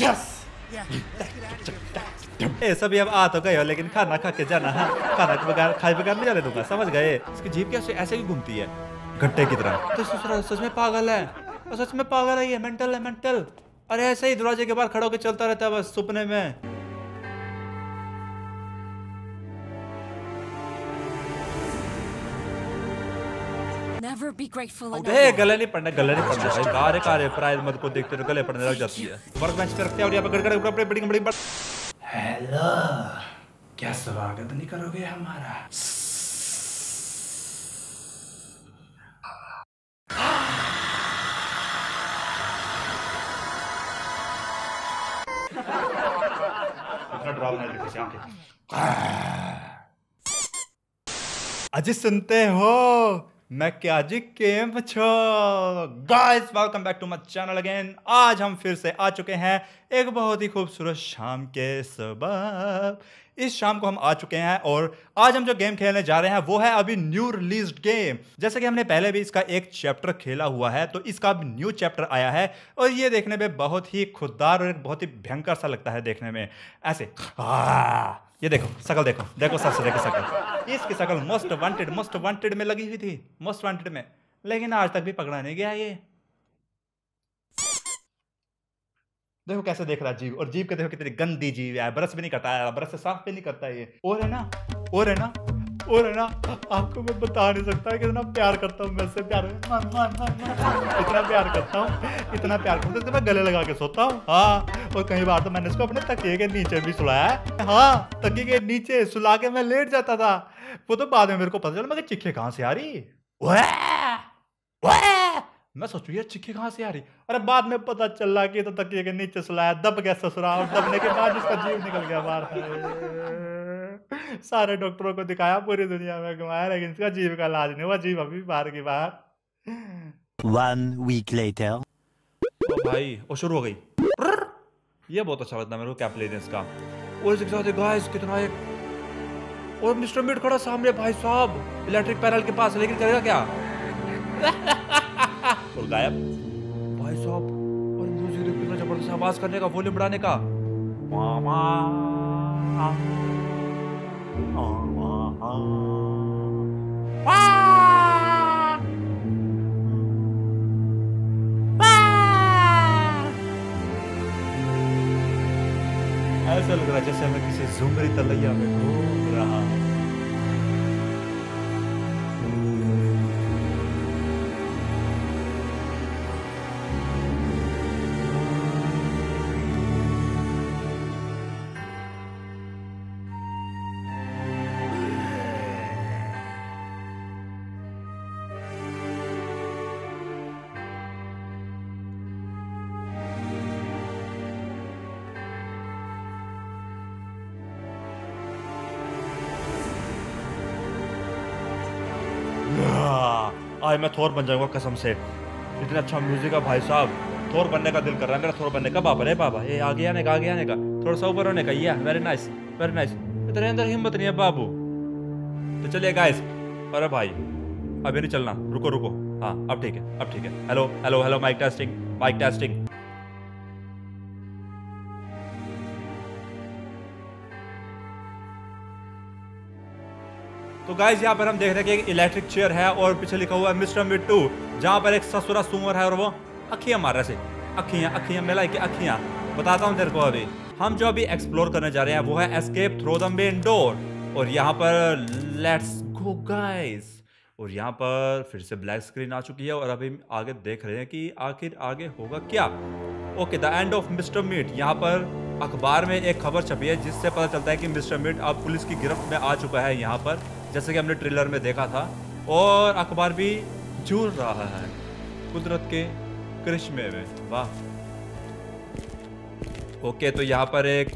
Yes ये सभी अब आ तो गए हो, लेकिन खाना खा के जाना है, खाना खाए बगैर नहीं जाने दूंगा, समझ गए। इसकी जीभ कैसे ऐसे ही घूमती है घंटे की तरह। तो सच में पागल है, तो सच में पागल है ये, मेंटल है मेंटल। अरे ऐसे ही दरवाजे के बाहर खड़ा होकर चलता रहता है बस सपने में। गले नहीं पड़ने, गले नहीं पड़ने भाई, बाहर कार्य प्राय मत को देखते गले पड़ने लग जाती है। वर्कबेंच पे रखते हैं और यहाँ पे गड़गड़ अपने बड़ी बड़ी। हेलो, क्या स्वागत नहीं करोगे हमारा? अजी सुनते हो, मैं क्या जी केम guys, welcome back to my channel again. आज हम फिर से आ चुके हैं एक बहुत ही खूबसूरत शाम के सबब। इस शाम को हम आ चुके हैं और आज हम जो गेम खेलने जा रहे हैं वो है अभी न्यू रिलीज्ड गेम। जैसे कि हमने पहले भी इसका एक चैप्टर खेला हुआ है, तो इसका अब न्यू चैप्टर आया है और ये देखने में बहुत ही खुददार और बहुत ही भयंकर सा लगता है देखने में। ऐसे ये देखो शकल, देखो देखो सबसे देखो शकल, इसकी शकल मोस्ट वांटेड में लगी हुई थी, मोस्ट वांटेड में, लेकिन आज तक भी पकड़ा नहीं गया। ये देखो कैसे देख रहा जीव, और जीव के देखो कितनी गंदी जीव है, ब्रश भी नहीं करता है, ब्रश से साफ भी नहीं करता ये। और है ना, और है ना, और है ना, आपको मैं बता नहीं सकता कितना प्यार करता हूँ, मैं से प्यार इतना प्यार करता हूँ, इतना प्यार करता हूँ कि मैं गले लगा के सोता हूँ। हाँ, और कई बार तो मैंने इसको अपने तकिए के नीचे भी सुलाया है। हाँ, तकिए के नीचे सुला के मैं लेट जाता था, वो तो बाद में मेरे को पता चला। मैं चिक्के कहाँ से आ रही, मैं सोचू यार चिक्की कहाँ से आ रही, अरे बाद में पता चला कि तो तकिए के नीचे सुलाया, दब गया ससुरा, और दबने के बाद उसका जीव निकल गया बाहर। सारे डॉक्टरों को दिखाया, पूरी दुनिया में घुमाया, लेकिन इसका जीव का इलाज नहीं हुआ, जीव अभी बाहर की बाहर। 1 week later। ओ भाई, ओ शुरू हो गई। ये बहुत अच्छा लगता है मेरे को कैप्लेनेस का। और इसके साथ गाइस कितना एक और मिस्टर मीट खड़ा सामने भाई साहब, इलेक्ट्रिक पैनल के पास, लेकिन करेगा क्या? और गायब भाई साहब, और म्यूजिक कितना जबरदस्त आवाज करने का, वॉल्यूम बढ़ाने का। ऐसा लग रहा है जैसे मैं किसी झुमरी तलैया में घूम रहा हूं। आज मैं थोर बन जाऊंगा कसम से, इतना अच्छा म्यूजिक है भाई साहब, थोर बनने का दिल कर रहा है मेरा, थोर बनने का। बाबा रे बाबा, ये आगे आने का, आगे आने का, थोड़ा सा ऊपर होने का। ये वेरी नाइस, वेरी नाइस, तेरे अंदर हिम्मत नहीं है बाबू। तो चलिए गाइस, अरे भाई अभी नहीं चलना, रुको रुको, हाँ अब ठीक है, अब ठीक है। Hello hello hello, mike testing, mike testing. तो गाइस यहाँ पर हम देख रहे हैं कि एक इलेक्ट्रिक चेयर है और पीछे लिखा हुआ है मिस्टर मिट 2, जहाँ पर एक ससुरा सूअर है और वो अखियाँ मार रहा से, अखियाँ अखियाँ मिला के अखियाँ। बताता हूँ तेरे को, अभी हम जो अभी एक्सप्लोर करने जा रहे हैं वो है escape through the main door. और यहाँ पर लेट्स गो गाइस, और यहाँ पर फिर से ब्लैक स्क्रीन आ चुकी है और अभी आगे देख रहे हैं कि आखिर आगे होगा क्या। Okay, the end of mister Meat. यहाँ पर अखबार में एक खबर छपी है जिससे पता चलता है कि मिस्टर मीट अब पुलिस की गिरफ्त में आ चुका है, यहाँ पर जैसे कि हमने ट्रेलर में देखा था, और अखबार भी झूल रहा है कुदरत के करिश्मे में। वाह। ओके, तो यहाँ पर एक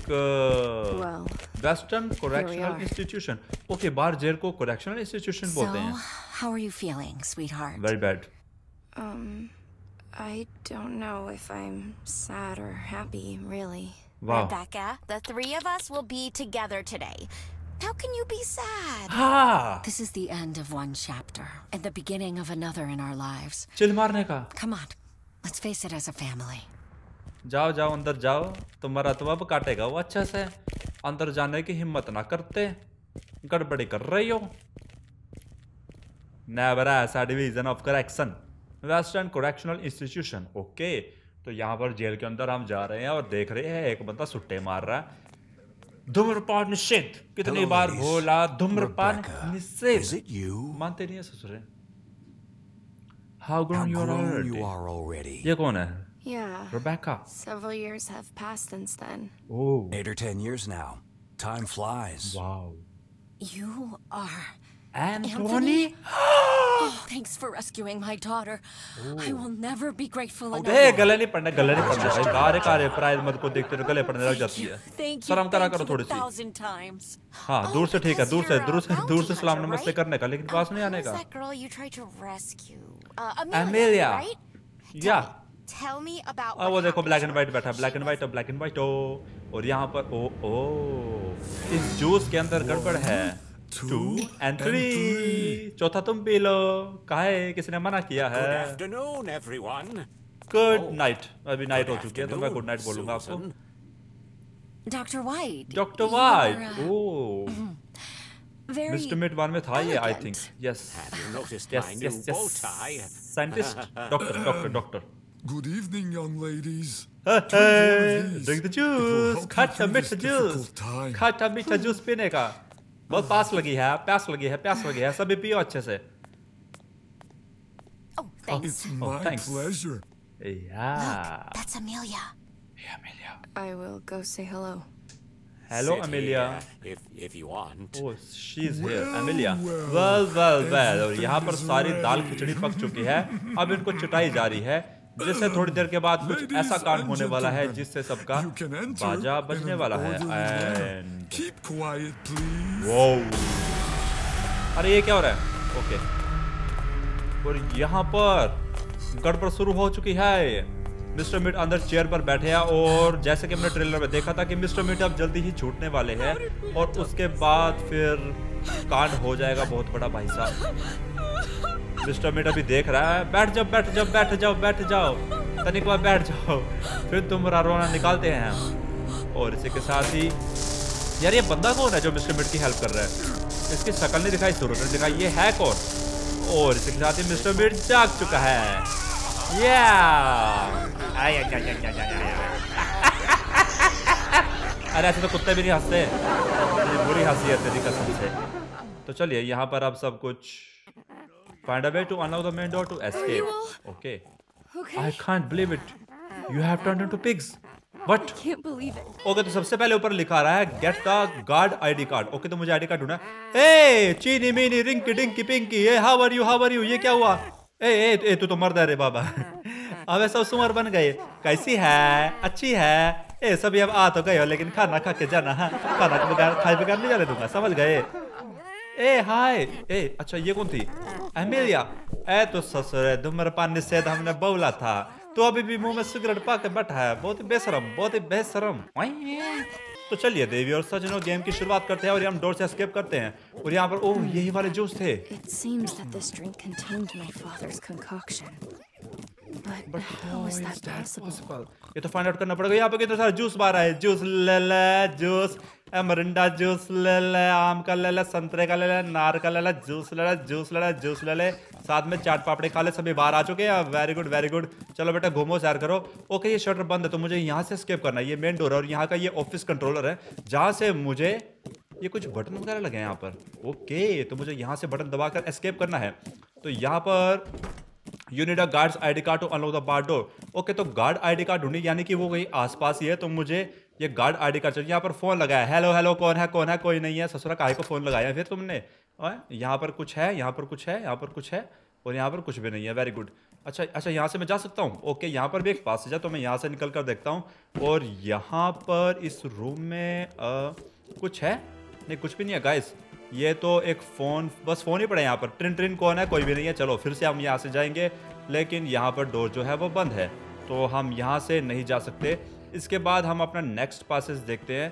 वेस्टर्न करेक्शनल इंस्टीट्यूशन। ओके, बाहर जेल को करेक्शनल इंस्टीट्यूशन बोलते हैं। How are you feeling sweetheart? Very bad. I don't know if I'm sad or happy, really. Wow. Rebecca, the three of us will be together today. How can you be sad? Ah. This is the end of one chapter and the beginning of another in our lives. Chill marne ka. Come on. Let's face it as a family. जाओ जाओ अंदर जाओ, तुम्हारा तवाब काटेगा वो अच्छे से। अंदर जाने की हिम्मत ना करते, गड़बड़ी कर रही हो। Nebraska division of correction, western correctional institution. Okay, तो यहाँ पर जेल के अंदर हम जा रहे हैं और देख रहे हैं एक बंदा सुट्टे मार रहा है। धूम्रपान निषेध, कितनी बार बोला धूम्रपान निषेध, मानते नहीं है ससुरे। How grown you are already? ये कौन है? Yeah. Rebecca. Several years have passed since then. Oh. 8 or 10 years now. Time flies. Wow. You are Anthony. Oh, thanks for rescuing my daughter. Oh. I will never be grateful enough. अरे गले नहीं पड़ना, गले नहीं पड़ना। भाई कारे कारे प्राइज मत को देखते रहो, गले पड़ने लग जाती है। शर्म करा करो थोड़ी सी। हाँ, दूर से ठीक है, दूर से सलाम नमस्ते करने का, लेकिन पास नहीं आने का। Amelia. Yeah. Tell me about what वो देखो ब्लैक एंड व्हाइट बैठा, ब्लैक एंड व्हाइट और यहाँ पर ओ इस जूस के अंदर गड़बड़ है। 2 and 3 चौथा तुम पी लो, काहे किसने मना किया है। गुड नाइट, अभी नाइट हो चुकी है तो मैं गुड नाइट बोलूंगा आपको। डॉक्टर वाइट मिस्टर मीट 1 में था ये, I think. Yes scientist doctor. Good evening, young ladies. Drink the juice. खट्टा मीठा जूस पीने का बहुत प्यास लगी है। सभी पियो अच्छे से। It's my pleasure. Yeah. Look, that's Amelia. Hey, Amelia. I will go say hello. Hello, Amelia. If you want. Oh, she's here, Amelia. Well. और यहाँ पर सारी दाल खिचड़ी पक चुकी है, अब इनको चटाई जा रही है। जैसे थोड़ी देर के बाद कुछ ऐसा कांड होने वाला है जिससे सबका बाजा बजने वाला है। अरे ये क्या हो रहा है? ओके, और यहाँ पर गड़बड़ शुरू हो चुकी है। मिस्टर मीट अंदर चेयर पर बैठे हैं और जैसे कि हमने ट्रेलर में देखा था कि मिस्टर मीट अब जल्दी ही छूटने वाले हैं और उसके बाद फिर कांड हो जाएगा बहुत बड़ा। भाई साहब मिस्टर मीट अभी देख रहा है। बैठ जाओ तनिक बार बैठ जाओ, फिर तुम्हारा रोना निकालते हैं हम। और इसी के साथ ही यार ये बंदा कौन है जो मिस्टर मीट की हेल्प कर रहा है? इसकी शक्ल नहीं दिखाई, सूरत नहीं दिखाई, ये है कौन? और इसी के साथ ही मिस्टर मीट जाग चुका है। अरे ऐसे तो कुत्ते भी नहीं हंसते, बुरी हंसी है तेरी कसम से। तो चलिए यहाँ पर अब सब कुछ Find a way to unlock the main door to escape. Okay. I can't believe it. You have turned into pigs. What? I can't believe it. Okay, तो सबसे पहले ऊपर लिखा रहा है get the guard ID card. Okay, तो मुझे ID card ढूंढना है। Hey, चीनी मीनी Rinki Dinki Pinki, hey, how are you? ये क्या हुआ? Hey, तू तो मर्द है रे बाबा। अब सब सुमर बन गए। कैसी है? अच्छी है। सभी अब आ तो गए हो, लेकिन खाना खा के जाना है, खाना खाए बगैर नहीं जाने दूंगा, समझ गए? हाय, अच्छा ये कौन थी? एमिलिया। तो ससुरे धूम्रपान निषेध हमने बोला था, तो अभी भी मुंह में सिगरेट पा के बैठा है, बहुत ही बेशरम। तो चलिए देवी और सजनों गेम की शुरुआत करते हैं और हम डोर से एस्केप करते हैं। और यहाँ पर ओह यही वाले जूस थे। ये तो फाइंड आउट करना पड़ेगा। यहाँ पे कितना सारा जूस बार है, जूस ले मरिंडा जूस ले, आम का ले, संतरे का ले, नार का ले, जूस ले, साथ में चाट पापड़ी खा ले। सभी बाहर आ चुके हैं, वेरी गुड। चलो बेटा घूमो सैर करो। ओके, ये शटर बंद है तो मुझे यहाँ से एस्केप करना है। ये मेन डोर है और यहाँ का ये ऑफिस कंट्रोलर है, जहाँ से मुझे ये कुछ बटन वगैरह लगे हैं यहाँ पर। ओके, तो मुझे यहाँ से बटन दबा कर एस्केप करना है। तो यहाँ पर You need a guard's ID card to unlock the bar door. Okay, तो गार्ड आईडी कार्ड ढूंढी, यानी कि वो कहीं आसपास ही है, तो मुझे ये गार्ड आईडी कार्ड चाहिए। यहाँ पर फोन लगाया, हेलो कौन है? कोई नहीं है। ससुरा काहे को फोन लगाया फिर तुमने? यहाँ पर कुछ है और यहाँ पर कुछ भी नहीं है। Very good. अच्छा, यहाँ से मैं जा सकता हूँ। ओके, यहाँ पर भी एक पास है, तो मैं यहाँ से निकल कर देखता हूँ। और यहाँ पर इस रूम में कुछ है? नहीं, कुछ भी नहीं है गाइस। ये तो एक फ़ोन, बस फ़ोन ही पड़े यहाँ पर। ट्रिन कौन है? कोई भी नहीं है। चलो फिर से हम यहाँ से जाएंगे, लेकिन यहाँ पर डोर जो है वो बंद है, तो हम यहाँ से नहीं जा सकते। इसके बाद हम अपना नेक्स्ट पासेज देखते हैं।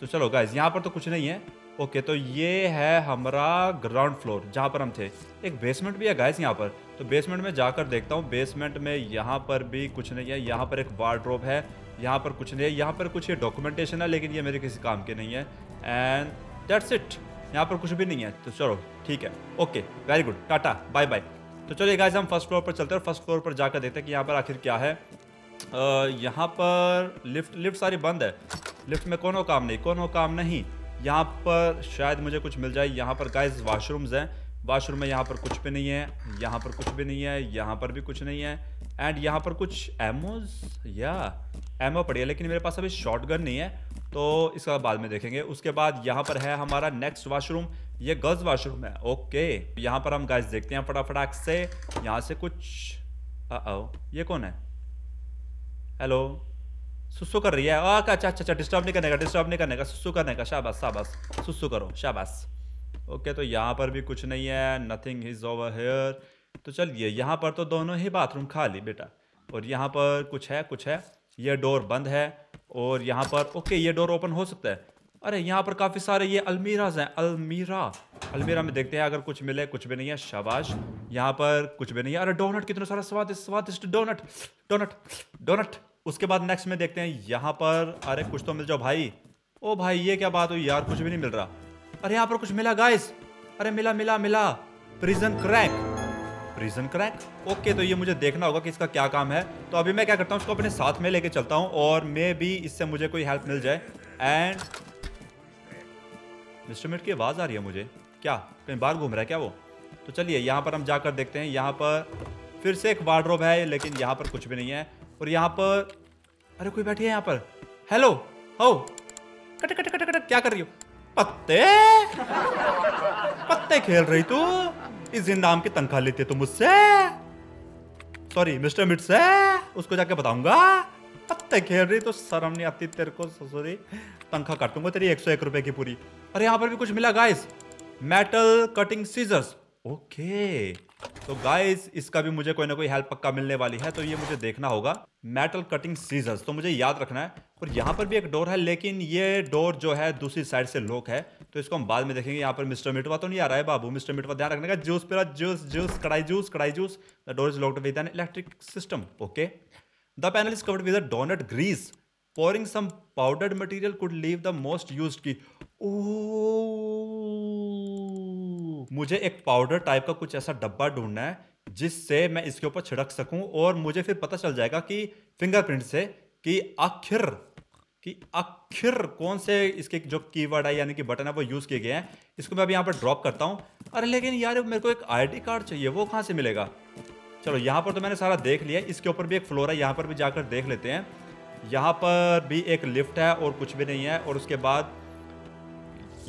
तो चलो गाइज, यहाँ पर तो कुछ नहीं है। ओके तो ये है हमारा ग्राउंड फ्लोर जहाँ पर हम थे। एक बेसमेंट भी है गाइस यहाँ पर, तो बेसमेंट में जाकर देखता हूँ। बेसमेंट में यहाँ पर भी कुछ नहीं है। यहाँ पर एक वार्डरोब है, यहाँ पर कुछ नहीं है। यहाँ पर कुछ ये डॉक्यूमेंटेशन है लेकिन ये मेरे किसी काम के नहीं है। एंड दैट्स इट, यहाँ पर कुछ भी नहीं है। तो चलो ठीक है, okay very good, Tata bye bye. तो चलिए गाइस हम फर्स्ट फ्लोर पर चलते हैं और फर्स्ट फ्लोर पर जाकर देखते हैं कि यहाँ पर आखिर क्या है। यहाँ पर लिफ्ट सारी बंद है। लिफ्ट में कोनो काम नहीं। यहाँ पर शायद मुझे कुछ मिल जाए। यहाँ पर गाइस वाशरूम्स हैं। वाशरूम में यहाँ पर कुछ भी नहीं है, यहाँ पर कुछ भी नहीं है, यहाँ पर भी कुछ नहीं है। एंड यहाँ पर कुछ एमोज या एमो पड़ी है लेकिन मेरे पास अभी शॉटगन नहीं है, तो इसका बाद में देखेंगे। उसके बाद यहाँ पर है हमारा नेक्स्ट वाशरूम, ये गर्ल्स वाशरूम है। ओके यहाँ पर हम गाइस देखते हैं फटाफटाक से। यहाँ से कुछ ये कौन है? हेलो, सुसु कर रही है। अच्छा, डिस्टर्ब नहीं करने का, सुसु करने का। शाबाश, सुसु करो, शाबाश। ओके तो यहाँ पर भी कुछ नहीं है, नथिंग इज ओवर हियर। तो चलिए यहाँ पर तो दोनों ही बाथरूम खाली बेटा। और यहाँ पर कुछ है, ये डोर बंद है। और यहाँ पर ओके ये डोर ओपन हो सकता है। अरे यहाँ पर काफ़ी सारे ये अलमीराज हैं। अलमीरा में देखते हैं अगर कुछ मिले। कुछ भी नहीं है, शाबाश। यहाँ पर कुछ भी नहीं है। अरे डोनट, कितना सारा स्वादिष्ट डोनट। उसके बाद नेक्स्ट में देखते हैं यहाँ पर। अरे कुछ तो मिल जाओ भाई। ओ भाई ये क्या बात हुई यार, कुछ भी नहीं मिल रहा। अरे यहाँ पर कुछ मिला गाइस। अरे मिला, प्रिजन क्रैक। ओके तो ये मुझे देखना होगा कि इसका क्या काम है। तो अभी मैं क्या करता हूँ, इसको अपने साथ में लेके चलता हूँ और मे भी इससे मुझे कोई हेल्प मिल जाए। एंड मिस्टर मीट की आवाज़ आ रही है मुझे। क्या कहीं बाहर घूम रहा है क्या वो? तो चलिए यहाँ पर हम जाकर देखते हैं। यहाँ पर फिर से एक वार्डरोब है लेकिन यहाँ पर कुछ भी नहीं है। और यहाँ पर अरे कोई बैठी है यहाँ पर। हेलो हो, कट कट कट कट, क्या कर रही हो? पत्ते खेल रही तू? इस नाम की तनख्वाह लेते तो मुझसे, सॉरी मिस्टर मिट से, उसको जाके बताऊंगा। पत्ते खेल रही तो शर्म नहीं आती तेरे को? सॉरी, तनख्वाह काट दूंगा तेरी 101 रुपए की पूरी। अरे यहाँ पर भी कुछ मिला guys, metal cutting scissors. Okay तो गाइस इसका भी मुझे कोई ना कोई हेल्प पक्का मिलने वाली है, तो ये मुझे देखना होगा। मेटल कटिंग सीजर्स तो मुझे याद रखना है। और यहाँ पर भी एक डोर है लेकिन ये डोर जो है दूसरी साइड से लॉक है, तो इसको हम बाद में देखेंगे। यहाँ पर मिस्टर मिटवा तो नहीं आ रहा है बाबू। मिस्टर मिटवा ध्यान रखने का। जूस पिला, जूस, कड़ाई juice. The door is locked with an electric system. Okay the panel is covered with a donut grease, pouring some powdered material could leave the most used key. Oh, मुझे एक powder type का कुछ ऐसा डब्बा ढूंढना है जिससे मैं इसके ऊपर छिड़क सकूं और मुझे फिर पता चल जाएगा कि फिंगरप्रिंट से कि आखिर कौन से इसके जो कीवर्ड है यानी कि बटन है वो यूज़ किए गए हैं। इसको मैं अभी यहाँ पर ड्रॉप करता हूँ। अरे लेकिन यार मेरे को एक आईडी कार्ड चाहिए, वो कहाँ से मिलेगा? चलो यहाँ पर तो मैंने सारा देख लिया। इसके ऊपर भी एक फ्लोर है, यहाँ पर भी जाकर देख लेते हैं। यहाँ पर भी एक लिफ्ट है और कुछ भी नहीं है। और उसके बाद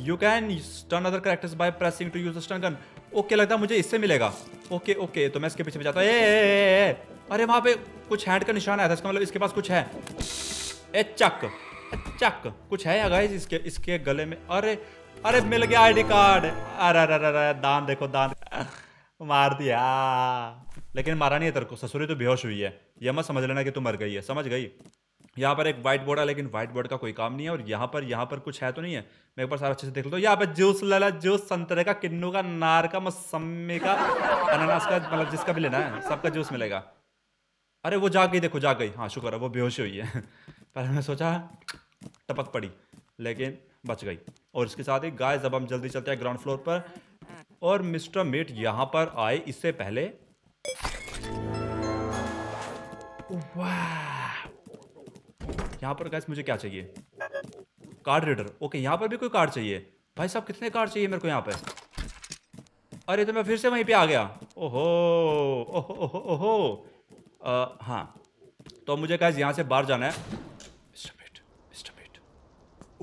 you can stun other characters by pressing to use the stun gun. Okay लगता है मुझे इससे मिलेगा। ओके तो मैं इसके पीछे जाता हूँ। अरे वहाँ पे कुछ हैंड का निशान आया था, इसका मतलब इसके पास कुछ है। ए चक कुछ है गाइस इसके गले में। अरे मिल गया आईडी कार्ड। अरे दान देखो, दान मार दिया लेकिन मारा नहीं है तेरे को, ससुरी तो बेहोश हुई है। यह मत समझ लेना कि तू मर गई है, समझ गई। यहाँ पर एक व्हाइट बोर्ड है लेकिन व्हाइट बोर्ड का कोई काम नहीं है। और यहाँ पर कुछ है तो नहीं है, मैं एक बार सारा अच्छे से देख लेता हूँ। यहाँ पर जूस लाला, जूस संतरे का, किन्नू का, नार का, मौसम्मी का, अनानास का, मतलब जिसका भी लेना है सबका जूस मिलेगा। अरे वो जाग गई। हाँ शुक्र है, वो बेहोश हुई है। पहले मैं सोचा टपक पड़ी लेकिन बच गई। और इसके साथ ही गाइस अब हम जल्दी चलते हैं ग्राउंड फ्लोर पर। और मिस्टर मीट यहाँ पर आए इससे पहले यहाँ पर गाइस मुझे क्या चाहिए? Card reader. ओके यहाँ पर भी कोई कार्ड चाहिए। भाई साहब कितने कार्ड चाहिए मेरे को यहाँ पर? अरे तो मैं फिर से वहीं पे आ गया। ओहो। हाँ तो मुझे गाइस यहाँ से बाहर जाना है। Mister Meat.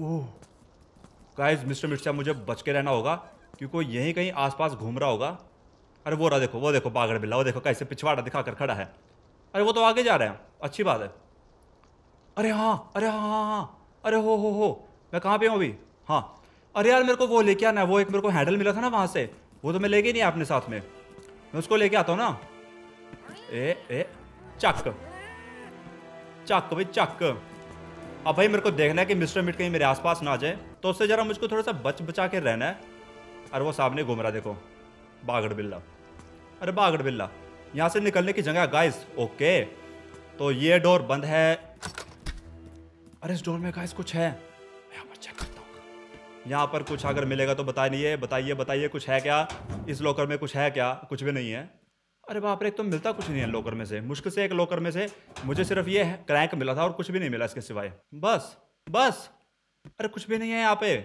Oh guys mister Meat से मुझे बच के रहना होगा क्योंकि यहीं कहीं आसपास घूम रहा होगा। अरे वो रहा, देखो वो देखो, पागड़ बिल्ला, वो देखो कैसे पिछवाड़ा दिखाकर खड़ा है। अरे वो तो आगे जा रहे हैं, अच्छी बात है। अरे हाँ। अरे हो मैं कहाँ पे हूँ अभी? हाँ अरे यार मेरे को वो लेके आना है। वो एक मेरे को हैंडल मिला था ना वहाँ से, वो तो मैं लेके नहीं आया अपने साथ में। मैं उसको लेके आता हूँ ना। ए चक भाई चक। अब भाई मेरे को देखना है कि मिस्टर मीट कहीं मेरे आसपास ना आ जाए, तो उससे जरा मुझको थोड़ा सा बचा के रहना है। अरे वो सामने घूम रहा, देखो बागड़ बिल्ला। अरे बागड़ बिल्ला, यहाँ से निकलने की जगह गाइस। ओके तो ये डोर बंद है। अरे इस डोर में गाइस कुछ है, यहाँ पर कुछ अगर मिलेगा तो बताइए बताइए बताइए, कुछ है क्या इस लॉकर में? कुछ है क्या? कुछ भी नहीं है। अरे बाप रे, तो मिलता कुछ नहीं है लॉकर में से। मुश्किल से एक लॉकर में से मुझे सिर्फ ये क्रैंक मिला था और कुछ भी नहीं मिला इसके सिवाय। बस बस, अरे कुछ भी नहीं है यहाँ पे,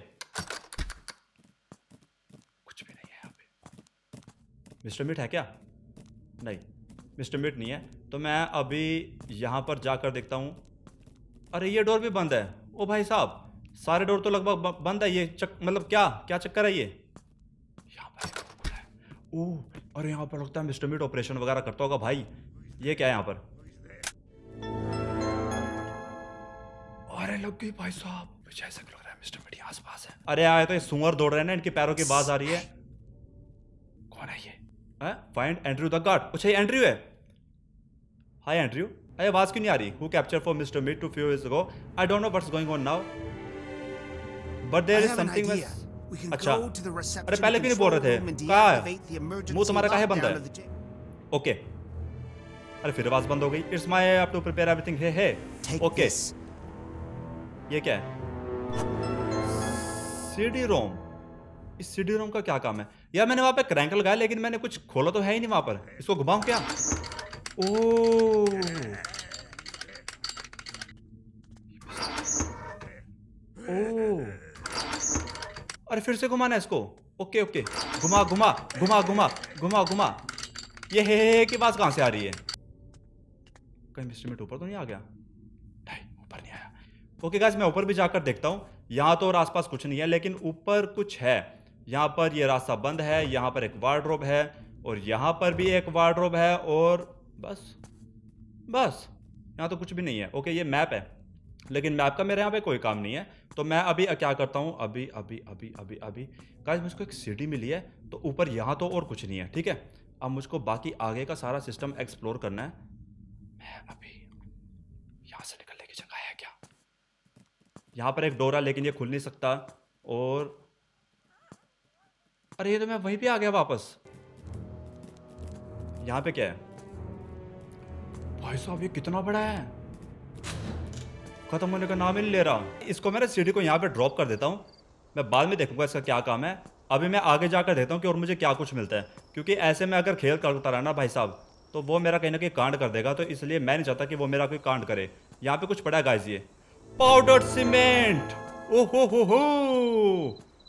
कुछ भी नहीं है यहाँ पे। मिस्टर मीट है क्या? नहीं, मिस्टर मीट नहीं है। तो मैं अभी यहाँ पर जाकर देखता हूँ। अरे ये डोर भी बंद है। ओ भाई साहब, सारे डोर तो लगभग बंद है। ये मतलब क्या चक्कर है ये? यहाँ पर ओह, और यहाँ पर लगता है मिस्टर मीट ऑपरेशन वगैरह करता होगा भाई। ये क्या है यहाँ पर? अरे लग गई भाई साहब, मुझे ऐसा लग रहा है मिस्टर मीट आस पास है। अरे आए तो ये सुअर दौड़ रहे हैं ना, इनके पैरों की आवाज आ रही है। कौन है ये? Find Andrew the guard. अच्छा ये एंड्रयू है। Hi Andrew. अरे आवाज क्यों नहीं आ रही? Who capture for mister Meat to few is go. I don't know what's going on now. अच्छा, अरे पहले क्यों नहीं बोल रहे थे? कहा है मुंह तुम्हारा, कहा है बंद है? ओके, अरे फिर आवाज बंद हो गई। It's my have to prepare everything. Hey okay, ये क्या है? CD ROM. इस सीडी रोम का क्या काम है यार? मैंने वहां पे क्रैंक लगाया लेकिन मैंने कुछ खोला तो है ही नहीं वहां पर। इसको घुमाऊं क्या? ओह, अरे फिर से घुमाना है इसको। ओके ओके, घुमा घुमा घुमा घुमा घुमा घुमा। ये हे की आवाज कहाँ से आ रही है? कहीं मिस्टर मीट ऊपर तो नहीं आ गया? नहीं, ऊपर नहीं आया। ओके गाइस, मैं ऊपर भी जाकर देखता हूँ। यहाँ तो और आसपास कुछ नहीं है, लेकिन ऊपर कुछ है। यहाँ पर ये रास्ता बंद है, यहाँ पर एक वार्डरोब है, और यहाँ पर भी एक वार्डरोब है, और बस बस यहाँ तो कुछ भी नहीं है। ओके ये मैप है, लेकिन मैप का मेरे यहाँ पे कोई काम नहीं है। तो मैं अभी क्या करता हूँ, अभी अभी अभी अभी अभी गाइस मुझको एक सीढ़ी मिली है। तो ऊपर यहाँ तो और कुछ नहीं है, ठीक है। अब मुझको बाकी आगे का सारा सिस्टम एक्सप्लोर करना है। मैं अभी यहाँ से निकलने की जगह है क्या? यहाँ पर एक डोर है लेकिन ये खुल नहीं सकता। और अरे ये तो मैं वहीं पर आ गया वापस। यहाँ पे क्या है भाई साहब? ये कितना बड़ा है, खत्म होने का नाम ही नहीं ले रहा। इसको मैं सीढ़ी को यहाँ पे ड्रॉप कर देता हूँ, मैं बाद में देखूंगा इसका क्या काम है। अभी मैं आगे जाकर देखता हूँ कि और मुझे क्या कुछ मिलता है, क्योंकि ऐसे में अगर खेल करता रहा ना भाई साहब तो वो मेरा कहीं ना कहीं कांड कर देगा। तो इसलिए मैं नहीं चाहता कि वो मेरा कोई कांड करे। यहाँ पे कुछ पड़ा है गाइस, ये पाउडर सीमेंट। ओहो हो,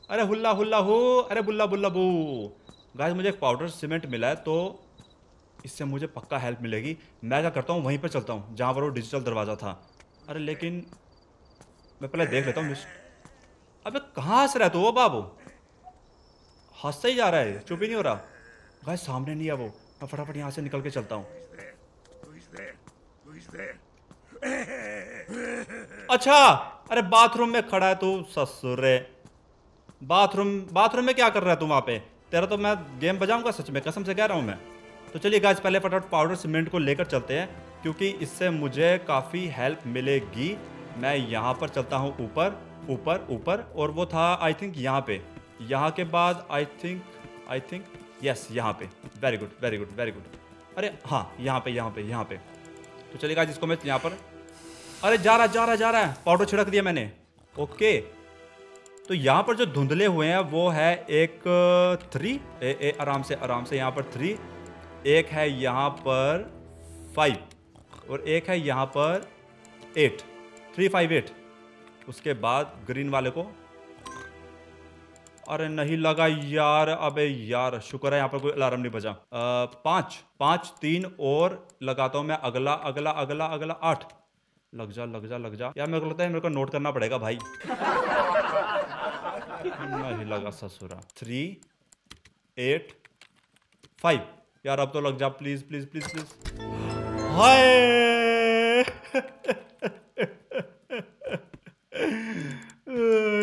अरे हुल्ला हुल्ला हो, अरे बुल्ला बुल्ला बू। गाइस मुझे एक पाउडर सीमेंट मिला है, तो इससे मुझे पक्का हेल्प मिलेगी। मैं क्या करता हूँ, वहीं पर चलता हूँ जहाँ पर वो डिजिटल दरवाज़ा था। अरे लेकिन मैं पहले देख लेता हूँ। अबे कहाँ हंस रहा है तू? वो बाबू हंसता ही जा रहा है, चुप ही नहीं हो रहा। भाई सामने नहीं है वो, मैं फटाफट यहाँ से निकल के चलता हूँ। अच्छा, अरे बाथरूम में खड़ा है तू ससुरे। बाथरूम में क्या कर रहा है तू वहाँ पे? तेरा तो मैं गेम बजाऊंगा सच में, कसम से कह रहा हूँ मैं। तो चलिए गाइस पहले फटाफट पाउडर सीमेंट को लेकर चलते हैं, क्योंकि इससे मुझे काफ़ी हेल्प मिलेगी। मैं यहाँ पर चलता हूँ ऊपर ऊपर ऊपर, और वो था आई थिंक यहाँ पे। यहाँ के बाद आई थिंक यस यहाँ पे। Very good very good very good. अरे हाँ यहाँ पे यहाँ पे यहाँ पे। तो चलिएगा जिसको मैं यहाँ पर, अरे जा रहा है। पाउडर छिड़क दिया मैंने। ओके तो यहाँ पर जो धुंधले हुए हैं वो है एक 3, आराम से यहाँ पर 3, एक है यहाँ पर 5, और एक है यहाँ पर 8, 3, 5, 8। उसके बाद ग्रीन वाले को, अरे नहीं लगा यार। अबे यार शुक्र है यहाँ पर कोई अलार्म नहीं बजा। 5, 5, 3 और लगाता हूँ मैं। अगला 8। लग जा यार, मेरे को लगता है मेरे को नोट करना पड़ेगा भाई। नहीं लगा ससुरा। 3, 8, 5 यार अब तो लग जा प्लीज प्लीज प्लीज प्लीज। हाय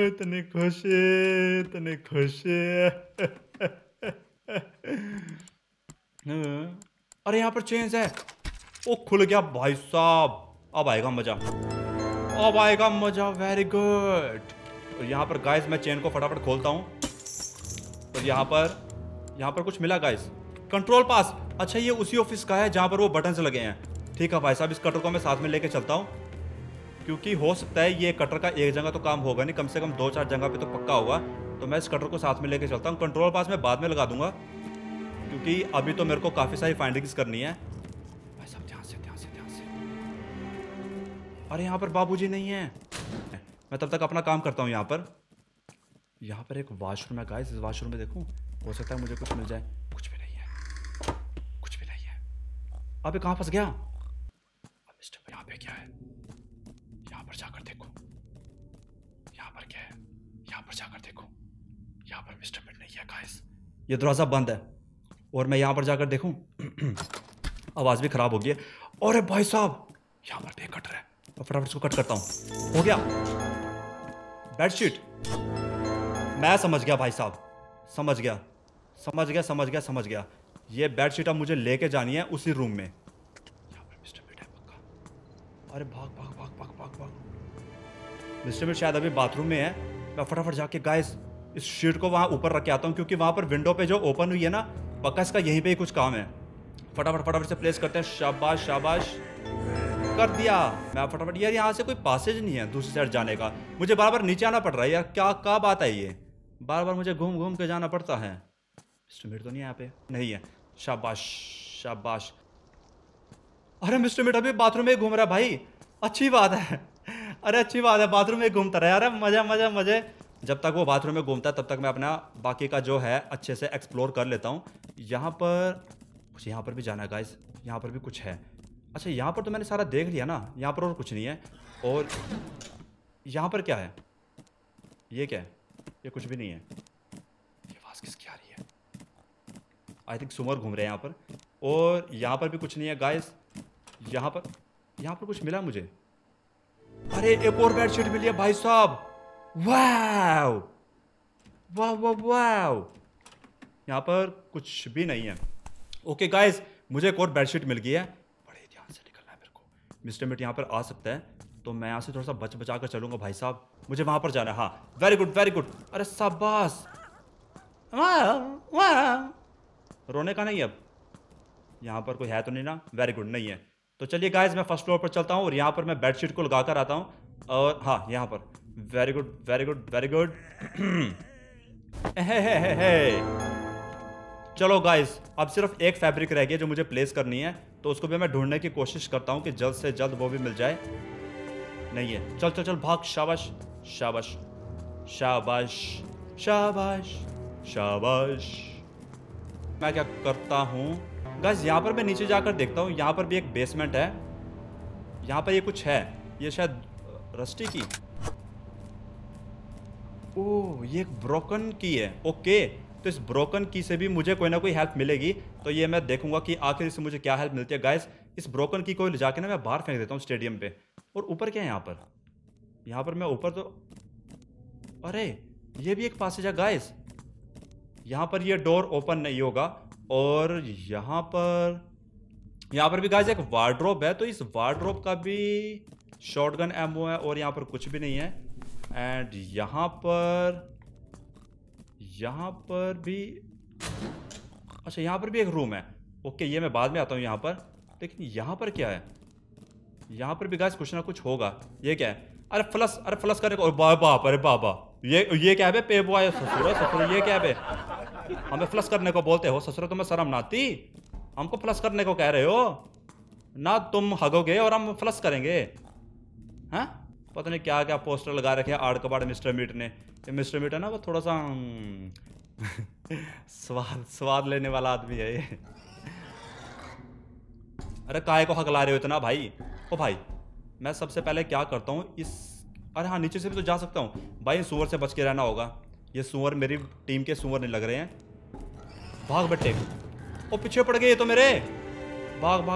इतने खुशी। अरे यहाँ पर चेंज है। ओ खुल गया भाई साहब, अब आएगा मजा। अब आएगा मजा। Very good. और यहाँ पर गाइस मैं चेन को फटाफट खोलता हूँ। और यहाँ पर कुछ मिला गाइस, कंट्रोल पास। अच्छा ये उसी ऑफिस का है जहाँ पर वो बटन्स लगे हैं। ठीक है भाई साहब, इस कटर को मैं साथ में लेके चलता हूँ, क्योंकि हो सकता है ये कटर का एक जगह तो काम होगा नहीं, कम से कम 2-4 जगह पे तो पक्का होगा। तो मैं इस कटर को साथ में लेके चलता हूँ। कंट्रोल पास मैं बाद में लगा दूंगा, क्योंकि अभी तो मेरे को काफ़ी सारी फाइंडिंग्स करनी है। भाई साहब ध्यान से। अरे यहाँ पर बाबूजी नहीं है। मैं तब तक अपना काम करता हूँ। यहाँ पर एक वाशरूम है गाइस। इस वाशरूम में देखूँ, हो सकता है मुझे कुछ मिल जाए। कुछ भी नहीं है। अबे कहाँ फंस गया? यहाँ पे क्या है? यहाँ पर जाकर देखो। यहाँ पर क्या है? यहाँ पर जाकर देखो। यहाँ पर मिस्टर मीट नहीं है गाइस। ये दरवाज़ा बंद है और मैं यहाँ पर जाकर देखूँ। आवाज़ भी खराब हो गई है। अरे भाई साहब यहाँ पर भी कट रहा है। फटाफट इसको कट करता हूँ। हो गया। बेडशीट। मैं समझ गया भाई साहब, समझ गया। ये बेडशीट अब मुझे लेके जानी है उसी रूम में। यहाँ पर मिस्टर मीट है पक्का। अरे भाग। मिस्टर मीट शायद अभी बाथरूम में है। मैं फटाफट जाके गाइस इस शीट को वहाँ ऊपर रख के आता हूँ, क्योंकि वहाँ पर विंडो पे जो ओपन हुई है ना, पक्का इसका यहीं पे ही कुछ काम है। फटाफट से प्लेस करते हैं। शाबाश कर दिया। मैं फटाफट, यार यहाँ से कोई पासेज नहीं है दूसरी साइड जाने का। मुझे बार बार नीचे आना पड़ रहा है यार, क्या बात है ये? बार मुझे घूम के जाना पड़ता है। मिस्टर मीट तो नहीं है यहाँ पे? नहीं है। शाबाश। अरे मिस्टर मीट अभी बाथरूम में घूम रहा है भाई। अच्छी बात है बाथरूम में घूमता रहा है। अरे मजे। जब तक वो बाथरूम में घूमता है तब तक मैं अपना बाकी का जो है अच्छे से एक्सप्लोर कर लेता हूँ। यहाँ पर भी जाना है गाइस। यहाँ पर भी कुछ है। अच्छा यहाँ पर तो मैंने सारा देख लिया ना, यहाँ पर और कुछ नहीं है। और यहाँ पर क्या है? ये क्या है? ये कुछ भी नहीं है। ये आवाज़ किसकी आ रही है? आई थिंक सुमर घूम रहे हैं यहाँ पर। और यहाँ पर भी कुछ नहीं है गाइस। यहाँ पर कुछ मिला मुझे। अरे एक और बेडशीट मिली है भाई साहब। वाह। यहाँ पर कुछ भी नहीं है। ओके गाइस, मुझे एक और बेडशीट मिल गई है। बड़े ध्यान से निकलना है मेरे को। मिस्टर मीट यहाँ पर आ सकता है, तो मैं यहाँ से थोड़ा सा बचा कर चलूँगा भाई साहब। मुझे वहाँ पर जाना है। हाँ वेरी गुड। अरे शाबाश। रोने का नहीं अब। यहाँ पर कोई है तो नहीं ना? वेरी गुड, नहीं है। तो चलिए गाइज मैं फर्स्ट फ्लोर पर चलता हूँ और यहाँ पर मैं बेडशीट को लगा कर आता हूँ। और हाँ यहाँ पर वेरी गुड। चलो गाइस, अब सिर्फ एक फैब्रिक रह गया जो मुझे प्लेस करनी है, तो उसको भी मैं ढूंढने की कोशिश करता हूँ कि जल्द से जल्द वो भी मिल जाए। नहीं है। चल भाग। शाबाश। मैं क्या करता हूँ गाइस, यहाँ पर मैं नीचे जाकर देखता हूँ। यहाँ पर भी एक बेसमेंट है। यहाँ पर ये कुछ है। ये शायद रस्टी की। ओह, ये एक ब्रोकन की है। ओके, तो इस ब्रोकन की से भी मुझे कोई ना कोई हेल्प मिलेगी। तो ये मैं देखूंगा कि आखिर इससे मुझे क्या हेल्प मिलती है। गाइस इस ब्रोकन की को ले जाके ना मैं बाहर फेंक देता हूँ स्टेडियम पे। और ऊपर क्या है यहाँ पर? यहाँ पर मैं ऊपर तो, अरे ये भी एक पासेज है गाइस। यहाँ पर ये डोर ओपन नहीं होगा। और यहाँ पर भी गाइस एक वार्डरोब है, तो इस वार्डरोब का भी शॉटगन एमओ है। और यहाँ पर कुछ भी नहीं है। एंड यहाँ पर भी, अच्छा यहाँ पर भी एक रूम है। ओके, ये मैं बाद में आता हूँ यहाँ पर। लेकिन यहाँ पर क्या है? यहाँ पर भी गाइस कुछ ना कुछ होगा। ये क्या है? अरे फ्लश करने को। बाबा ये क्या है? पे बॉय ससुर ये क्या है? हमें फ्लश करने को बोलते हो ससुर? तुम्हें शर्म ना आती? हमको फ्लश करने को कह रहे हो ना? तुम हगोगे और हम फ्लश करेंगे। हाँ, पता नहीं क्या क्या पोस्टर लगा रखे हैं आड़ कबाड़ मिस्टर मीट ने। ये मिस्टर मीट है ना, वो थोड़ा सा स्वाद लेने वाला आदमी है ये। अरे काहे को हकला रहे हो इतना भाई? ओ भाई, मैं सबसे पहले क्या करता हूँ इस, अरे हाँ नीचे से भी तो जा सकता हूँ भाई। इन सूअर से बच के रहना होगा। ये सूअर मेरी टीम के सूअर नहीं लग रहे हैं। भाग बट्टे। ओ पीछे पड़ गए ये तो मेरे। भाग।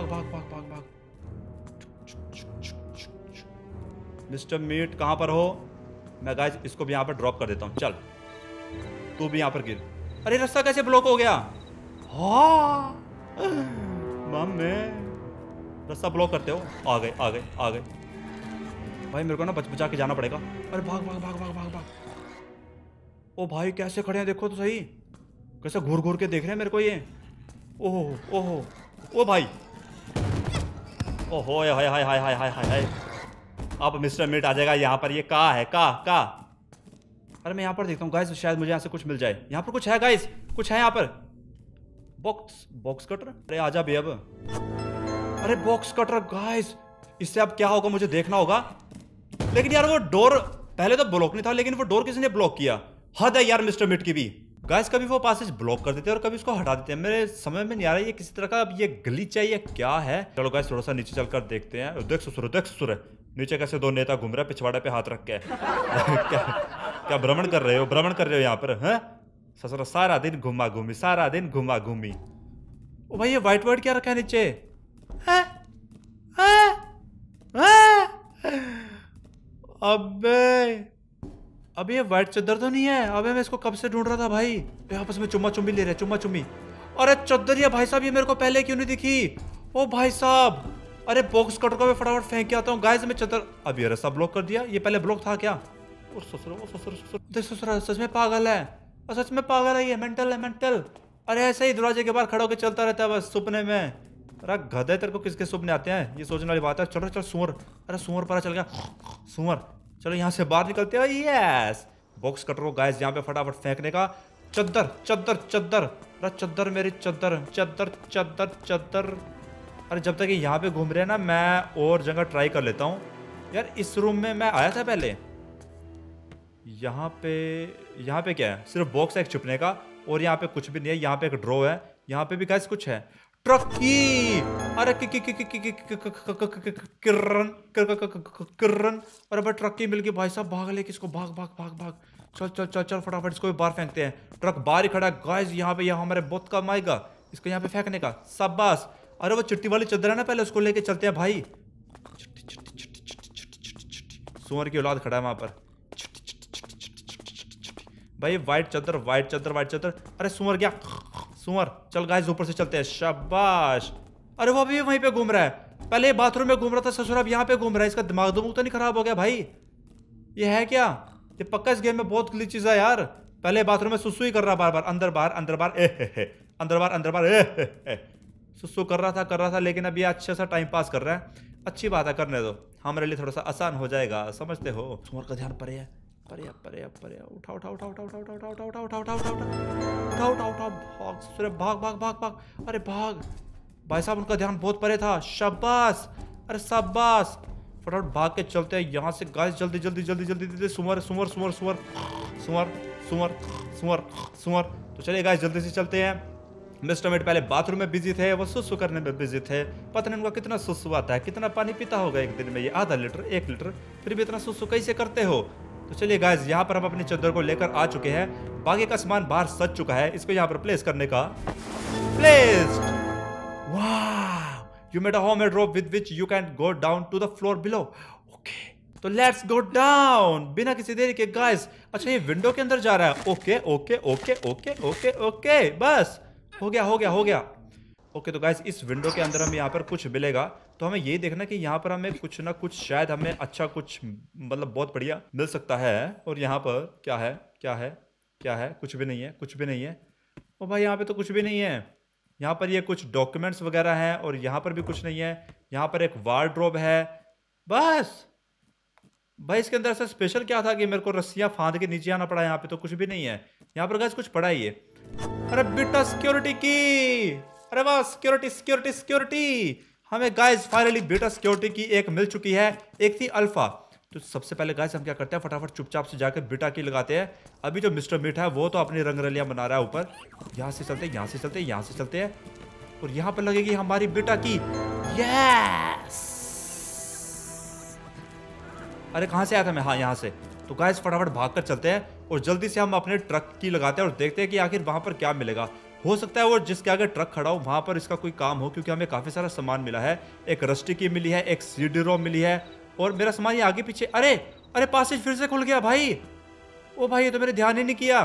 मिस्टर मीट कहाँ पर हो? मैं गाइस इसको भी यहाँ पर ड्रॉप कर देता हूँ। चल तू भी यहाँ पर गिर। अरे रास्ता कैसे ब्लॉक हो गया? हाँ मम्मी, रास्ता ब्लॉक करते हो। आ गए। भाई मेरे को ना बचा के जाना पड़ेगा। अरे भाग भाग भाग भाग भाग भाग। ओ भाई कैसे खड़े हैं देखो तो सही, कैसे घूर घूर के देख रहे हैं मेरे को ये। ओहो ओहो ओ भाई, ओहो हाय हाय हाय हाय हाय हाय। अब मिस्टर मीट आ जाएगा यहाँ पर। ये का है, का। अरे मैं यहाँ पर देखता हूँ गाइस, शायद मुझे यहाँ से कुछ मिल जाए। यहाँ पर कुछ है गाइस, कुछ है यहाँ पर। Box cutter. अरे आजा बे अब। अरे बॉक्स कटर गाइस, इससे अब क्या होगा मुझे देखना होगा। लेकिन यार वो डोर पहले तो ब्लॉक नहीं था, लेकिन वो डोर किसने ब्लॉक किया। हद है यार मिस्टर मीट की भी गाइस, कभी वो पासेज ब्लॉक कर देते हैं और कभी उसको हटा देते हैं। मेरे समझ में नहीं आ रहा है ये किसी तरह का अब ये ग्लिच है या क्या है। चलो गाइस थोड़ा सा नीचे चलकर देखते हैं। देख ससुर नीचे कैसे दो नेता घूम रहे पिछवाड़े पे हाथ रख के। क्या भ्रमण कर रहे हो, यहाँ पर है ससुर, सारा दिन घुमा घूमी ओ भाई ये व्हाइट वर्ड क्या रखा है नीचे। अब ये व्हाइट चादर तो नहीं है। अबे मैं इसको कब से ढूंढ रहा था भाई। आपस में चुम्मा चुम्बी ले रहे हैं, चुम्मा चुम्बी। अरे चादर ये भाई साहब, ये मेरे को पहले क्यों नहीं दिखी। ओ भाई साहब, अरे बॉक्स कटर को मैं फटाफट फेंक के आता हूँ गाइस। मैं चादर अब ये रस्सा ब्लॉक कर दिया, ये पहले ब्लॉक था क्या। और ससुर सच में पागल है, सच में पागल है ये, मेंटल है मेंटल। अरे ऐसे ही दरवाजे के बाहर खड़ा होकर चलता रहता है बस सपने में। अरे गधे तेरे को किसके सपने आते हैं ये सोचने वाली बात है। चलो चल सूअर। अरे सूअर पर चल गया सूअर। चलो यहाँ से बाहर निकलते हैं। यस बॉक्स कटर को गाइस यहाँ पे फटाफट फेंकने का। चद्दर चद्दर चद्दर, अरे चद्दर मेरी चद्दर चद्दर चद्दर चद्दर। अरे जब तक ये यहाँ पे घूम रहे हैं ना, मैं और जगह ट्राई कर लेता हूँ। यार इस रूम में मैं आया था पहले। यहाँ पे क्या है, सिर्फ बॉक्स है एक छुपने का और यहाँ पे कुछ भी नहीं है। यहाँ पे एक ड्रॉ है, यहाँ पे भी गाइस कुछ है। ट्रक की, अरे किरण। अरे भाई ट्रक की मिल गई भाई साहब, भाग ले किसको, भाग भाग भाग भाग। चल चल चल चल फटाफट इसको भी बाहर फेंकते हैं। ट्रक बाहर ही खड़ा है गाइस यहाँ पे, यहाँ हमारे बहुत काम आएगा इसको यहाँ पे फेंकने का। शाबाश। अरे वो चिट्टी वाली चादर है ना पहले, उसको लेके चलते हैं भाई। सूअर की औलाद खड़ा है वहां पर भाई। व्हाइट चादर व्हाइट चादर व्हाइट चादर। अरे सूअर गया सूअर। चल गाइस ऊपर से चलते हैं। शाबाश। अरे वो अभी वहीं पे घूम रहा है, पहले बाथरूम में घूम रहा था ससुर, अब यहाँ पे घूम रहा है। इसका दिमाग तो नहीं खराब हो गया भाई। ये है क्या, ये पक्का इस गेम में बहुत गली चीज है यार। पहले बाथरूम में सुसु ही कर रहा, बार बार अंदर बाहर अंदर बाहर, अंदर बाहर अंदर बाहर सुसु कर रहा था। लेकिन अब ये अच्छा सा टाइम पास कर रहा है, अच्छी बात है, करने दो, हमारे लिए थोड़ा सा आसान हो जाएगा, समझते हो। सूअर का ध्यान पड़े है, परे उठाओ उठाओ उठाओ उठाओ उठाओ उठाओ उठाओ उठाओ उठाओ उठाओ उठाओ उठाओ उठाओ। भाग ससुर भाग भाग भाग भाग। अरे भाग भाई साहब, उनका ध्यान बहुत परे था। शाबाश। अरे शाबाश। फटाफट भाग के चलते हैं यहाँ से गाइस, जल्दी जल्दी जल्दी जल्दी। सुअर। तो चलिए गाइस जल्दी से चलते हैं। मिस्टर मीट पहले बाथरूम में बिजी थे, वो सुसु करने में बिजी थे। पता नहीं उनका कितना सुसु आता है, कितना पानी पीता होगा एक दिन में ये, आधा लीटर 1 लीटर, फिर भी इतना सुसु कैसे करते हो। तो चलिए गाइस यहाँ पर हम अपनी चादर को लेकर आ चुके हैं, बाकी का सामान बाहर सज चुका है। इसको यहाँ पर प्लेस करने का, प्लेस्ड। वाह, you made a homemade rope with which you can go down to the floor below. Okay तो लेट्स गो डाउन बिना किसी देरी के गाइस। अच्छा ये विंडो के अंदर जा रहा है। Okay okay okay okay okay okay, बस हो गया। ओके तो गाइस इस विंडो के अंदर हमें यहाँ पर कुछ मिलेगा, तो हमें यही देखना कि यहाँ पर हमें कुछ ना कुछ, शायद हमें अच्छा कुछ मतलब बहुत बढ़िया मिल सकता है। और यहाँ पर क्या है? कुछ भी नहीं है। ओ भाई यहाँ पे तो कुछ भी नहीं है। यहाँ पर ये कुछ डॉक्यूमेंट्स वगैरह हैं और यहाँ पर भी कुछ नहीं है। यहाँ पर एक वार्डरोब है, बस। भाई इसके अंदर ऐसा स्पेशल क्या था कि मेरे को रस्सियाँ फाँद के नीचे आना पड़ा। यहाँ पे तो कुछ भी नहीं है। यहाँ पर गाइस कुछ पड़ा ही है। अरे बेटा सिक्योरिटी की, अरे वाह सिक्योरिटी। हमें गाइस फाइनली बेटा सिक्योरिटी की एक मिल चुकी है, एक थी अल्फा। तो सबसे पहले गाइस हम क्या करते हैं, फटाफट चुपचाप से जाकर बेटा की लगाते हैं। अभी जो मिस्टर मीट है वो तो अपनी रंगरलियां बना रहा है ऊपर। यहाँ से चलते हैं और यहाँ पर लगेगी हमारी बेटा की। यस। अरे कहाँ से आया था मैं, हाँ यहाँ से। तो गाइस फटाफट भाग कर चलते हैं और जल्दी से हम अपने ट्रक की लगाते हैं और देखते हैं कि आखिर वहाँ पर क्या मिलेगा। हो सकता है वो जिसके आगे ट्रक खड़ा हो वहाँ पर इसका कोई काम हो, क्योंकि हमें काफ़ी सारा सामान मिला है। एक रस्टी की मिली है, एक सीडीरो मिली है और मेरा सामान ये आगे पीछे। अरे पासेज फिर से खुल गया भाई। ओ भाई ये तो मेरे ध्यान ही नहीं किया।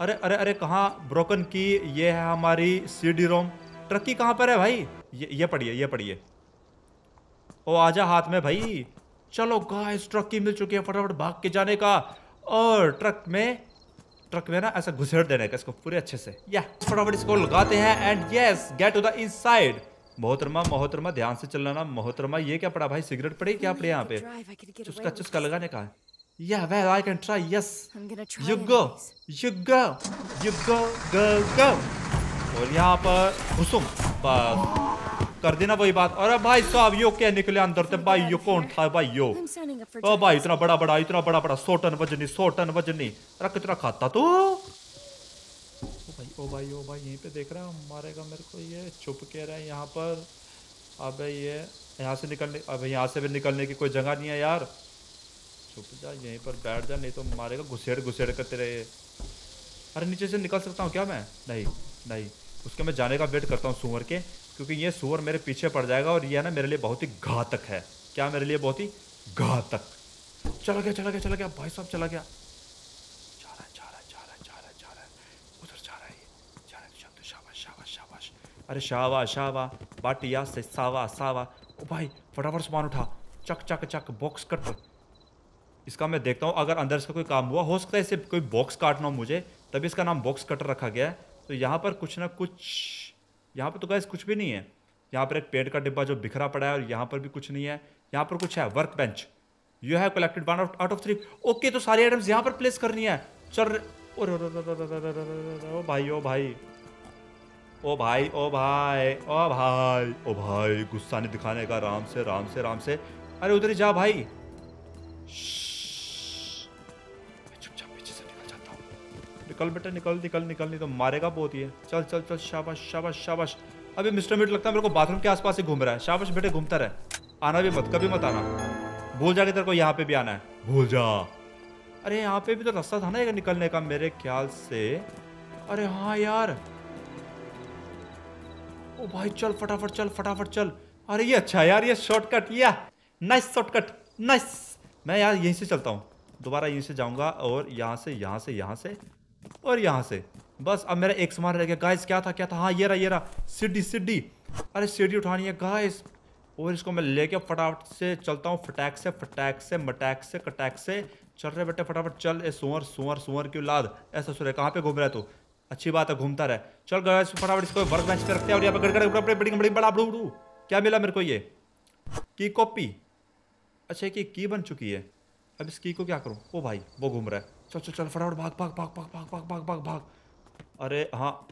अरे कहाँ ब्रोकन की, ये है हमारी सीडीरोम। ट्रक की कहाँ पर है भाई, ये पड़ी है। ओ आजा हाथ में भाई। चलो गाइस ट्रक की मिल चुकी है, फटाफट भाग के जाने का और ट्रक में ना ऐसा घुसेड़ देने का इसको पूरे अच्छे से। या फटाफट इसको लगाते हैं and yes get to the inside. मोहतरमा मोहतरमा ध्यान से चलना ना मोहतरमा। ये क्या पड़ा भाई, सिगरेट पड़ी क्या पड़े यहाँ पे? चुस्का चुस्का लगाने का। Yeah, well, I can try. Yes. I'm gonna try. You go. और यहाँ पर घुसुम कर देना वही बात। अरे भाई साहब यो क्या निकले अंदर से भाई, यो कौन था भाई यो? ओ भाई इतना बड़ा 100 टन वजनी 100 टन वजनी। अरे कितना खाता तू? ओ भाई यहीं पे देख रहा है, मारेगा मेरे को ये। छुप के रहा है यहाँ पर। अबे ये यहाँ से निकलने, अबे यहाँ से भी निकलने की कोई जगह नहीं है यार। छुप जा यहीं पर, बैठ जा नहीं तो मारेगा घुसेड़ कर तेरे। अरे नीचे से निकल सकता हूँ क्या मैं? नहीं, उसके मैं जाने का वेट करता हूँ सूअर के, क्योंकि ये सूअर मेरे पीछे पड़ जाएगा और ये ना मेरे लिए बहुत ही घातक है। क्या मेरे लिए बहुत ही घातक। चला गया भाई साहब, चला गया। जा रहा है उधर जा रहा है, जा रहा है। शाबाश। अरे शाबाश बाटिया से सावा। ओ भाई फटाफट सामान उठा, चक बॉक्स कट। इसका मैं देखता हूँ अगर अंदर इसका कोई काम हुआ, हो सकता है इसे कोई बॉक्स काटना हो मुझे, तभी इसका नाम बॉक्स कटर रखा गया है। तो यहाँ पर कुछ ना कुछ, यहाँ पर तो गाइस कुछ भी नहीं है। यहाँ पर एक पेड़ का डिब्बा जो बिखरा पड़ा है और यहाँ पर भी कुछ नहीं है। यहाँ पर कुछ है, work bench. You have collected 1 out of 3। Okay तो सारी आइटम्स यहाँ पर प्लेस करनी है। चल ओ भाई गुस्सा नहीं दिखाने का, आराम से। अरे उधर ही जा भाई। निकल बेटा, निकल नहीं तो मारेगा बहुत ये। चल। शाबाश। अबे मिस्टर मीट लगता है मेरे को बाथरूम के आसपास ही घूम रहा है। शाबाश बेटे, घूमता रहे, आना भी मत, कभी मत आना। भूल जा के तेरे को यहाँ पे भी आना है, भूल जा। अरे यहाँ पे भी तो रास्ता था ना एक निकलने का मेरे ख्याल से। अरे हाँ यार। ओ भाई चल फटाफट चल। अरे ये अच्छा यार, ये शॉर्टकट, या नाइस शॉर्टकट, नाइस। मैं यार यहीं से चलता हूँ, दोबारा यहीं से जाऊँगा और यहाँ से और यहाँ से। बस अब मेरा एक सामान रह गया गाइस। क्या था? हाँ ये रहा सीढ़ी। अरे सीढ़ी उठानी है गाइस और इसको मैं लेके फटाफट से चलता हूँ। फटाक से मटाक से। चल रहे बेटे फटाफट चल। ए सुअर की औलाद, ऐसा सुअर कहाँ पे घूम रहा है तू? अच्छी बात है, घूमता रहे। चल गाइस फटाफट इसको वर्क बेंच पे रखते हैं और यहाँ पे गड़गड़ बड़ा बड़ू। क्या मिला मेरे को? ये की कॉपी। अच्छा कि की बन चुकी है, अब इस की को क्या करूँ? ओ भाई वो घूम रहा है। चल फटाफट भाग। अरे हाँ।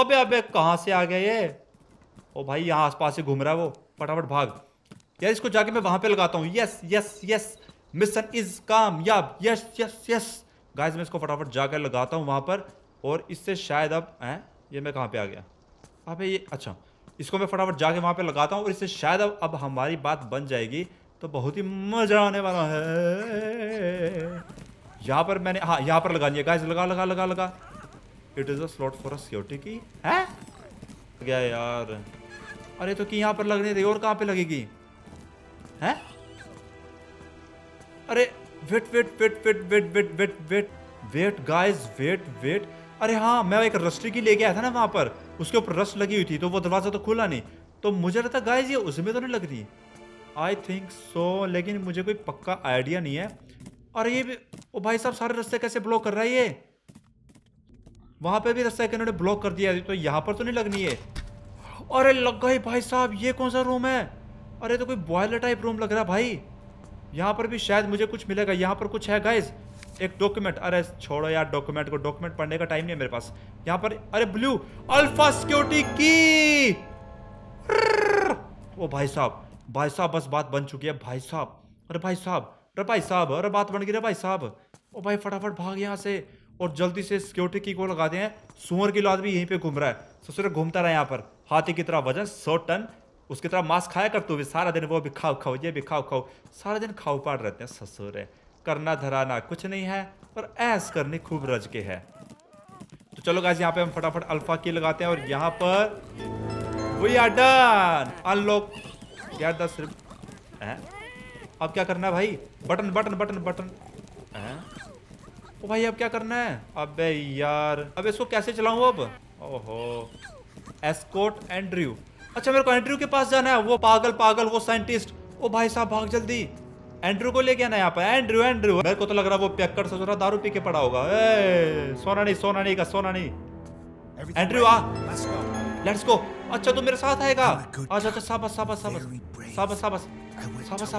अबे कहाँ से आ गया ये? ओ भाई यहाँ आसपास ही घूम रहा है वो, फटाफट भाग यार। इसको जाके मैं वहाँ पे लगाता हूँ। यस मिशन इज कामयाब। यस गाइस मैं इसको फटाफट जाकर लगाता हूँ वहाँ पर और इससे शायद अब ये मैं कहाँ पे आ गया? अबे ये अच्छा, इसको मैं फटाफट जाके वहाँ पे लगाता हूँ और इससे शायद अब हमारी बात बन जाएगी, तो बहुत ही मजा आने वाला है। यहाँ पर मैंने हाँ यहाँ पर लगानी है गाइस। लगा। It is a slot for a security key है क्या यार? अरे तो कि यहाँ पर लगने दे, और कहाँ पे लगेगी है? अरे वेट गाइस। अरे हाँ मैं एक रस्टी की लेके आया था ना, वहाँ पर उसके ऊपर रस्ट लगी हुई थी तो वो दरवाजा तो खुला नहीं, तो मुझे लगता गाइस ये उसमें तो नहीं लग रही। आई थिंक सो, लेकिन मुझे कोई पक्का आइडिया नहीं है। और ये भी ओ भाई साहब सारे रास्ते कैसे ब्लॉक कर रहा है ये? वहाँ पे भी रास्ते के इन्होंने ब्लॉक कर दिया, तो यहाँ पर तो नहीं लगनी है। अरे लग गई भाई साहब। ये कौन सा रूम है? अरे तो कोई बॉयलर टाइप रूम लग रहा है भाई। यहाँ पर भी शायद मुझे कुछ मिलेगा। यहाँ पर कुछ है गाइज, एक डॉक्यूमेंट। अरे छोड़ो यार डॉक्यूमेंट को, डॉक्यूमेंट पढ़ने का टाइम नहीं है मेरे पास। यहाँ पर अरे ब्लू अल्फा सिक्योरिटी की। ओ भाई साहब बस बात बन चुकी है भाई साहब। अरे भाई साहब अरे बात बन गई रे भाई साहब। ओ भाई फटाफट भाग यहाँ से और जल्दी से सिक्योरिटी की को लगा दें। सूअर की लाद भी यहीं पे घूम रहा है, ससुर घूमता रहा है यहाँ पर। हाथी की तरह वजन 100 टन, उसकी तरह मांस खाया करते हुए सारा दिन। वो भी खाओ ये भी खाओ, सारा दिन खाओ पाड़ रहते हैं ससुर। करना धराना कुछ नहीं है और ऐस करनी खूब रज के है। तो चलो गाइस यहाँ पे हम फटाफट अल्फा की लगाते हैं और यहाँ पर वी आर डन अनलॉक यार। 10 अब क्या करना है भाई? बटन। ओ भाई अब क्या करना है? अबे यार अब इसको कैसे चलाऊं अब? ओहो एस्कॉर्ट एंड्रयू। अच्छा मेरे को एंड्रयू के पास जाना है, वो पागल पागल वो साइंटिस्ट। ओ भाई साहब भाग जल्दी, एंड्रयू को लेके आना यहाँ पर। एंड्रयू एंड्रयू, मेरे को तो लग रहा है वो पियक्कड़ सोच रहा दारू पी के पड़ा होगा। सोना नहीं, सोना नहीं का सोना नहीं। एंड्रयू आ, लेट्स गो। अच्छा तू मेरे साथ आएगा? अच्छा अच्छा शाबाश शाबाश शाबाश शाबाश शाबाश शाबाश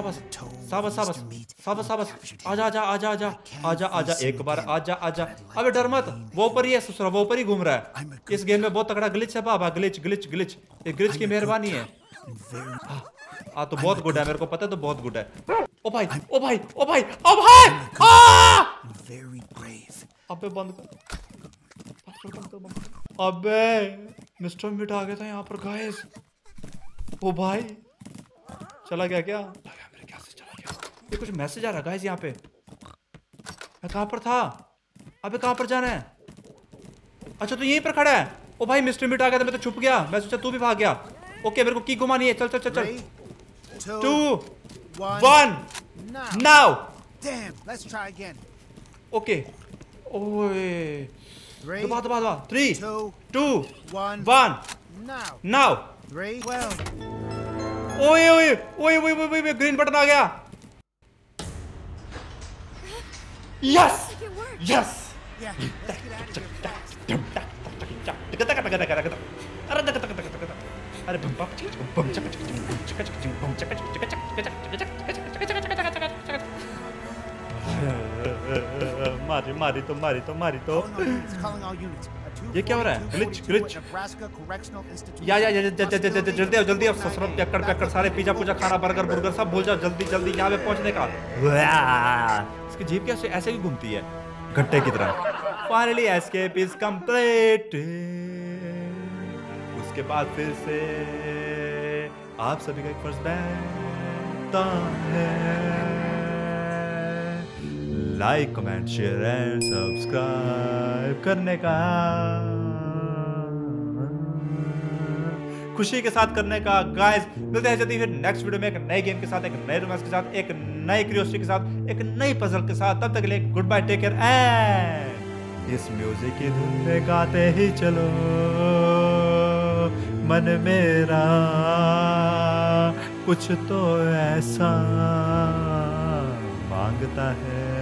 शाबाश शाबाश शाबाश शाबाश। आजा आजा आजा आजा आजा आजा एक बार आजा आजा। अबे डर मत, वो ऊपर ही है ससुरा, वो ऊपर ही घूम रहा है। इस गेम में बहुत तगड़ा ग्लिच है बाबा, ग्लिच ग्लिच ग्लिच, ये ग्लिच की मेहरबानी है। हाँ तो बहुत गुड है, मेरे को पता है तो बहुत गुड है। ओ भाई ओ भाई ओ भाई ओ भाई, अबे बंद कर। अबे मिस्टर मीट आ गया था यहाँ पर गाइस। ओ भाई चला गया क्या? मेरे क्या से चला गया? ये कुछ मैसेज आ रहा है गाइस यहाँ पे। मैं कहाँ पर था? अबे कहाँ पर जाना है? अच्छा तो यहीं पर खड़ा है। ओ भाई मिस्टर मीट आ गया था, मैं तो छुप गया, मैं सोचा तू भी भाग गया। ओके मेरे को की घुमानी है, चल चल चल चल। 2 1 नाउ। ओके ओए दबा दबा दबा। 3 2 1 नाउ। ओए ओए ओए ओए ओए ग्रीन बटन आ गया। Yes yes. अरे बम बम चक बम चक बम चक चक। मारी मारी तो मारी तो मारी तो। ये क्या हो रहा है? Glitch glitch. या या जल्दी आओ जल्दी आओ, ससुराल पैकड़ पैकड़ सारे पिज्जा पुजा खाना बर्गर बुर्गर सब भूल जाओ, जल्दी जल्दी यहाँ पे पहुँचने का। इसकी जीभ कैसे ऐसे ही घूमती है गट्टे की तरह। Finally escape is complete. उसके बाद फिर से आप सभी का एक फर्स्ट बनता है, like comment share and subscribe करने का, खुशी के साथ करने का गाइस। मिलते हैं जल्दी फिर नेक्स्ट वीडियो में एक नए गेम के साथ, एक नए रोमांस के साथ, एक नए क्यूरियोसिटी के साथ, एक नई पजल के साथ। तब तक के लिए good bye, take care and इस म्यूजिक की धुन में गाते ही चलो मन मेरा कुछ तो ऐसा मांगता है।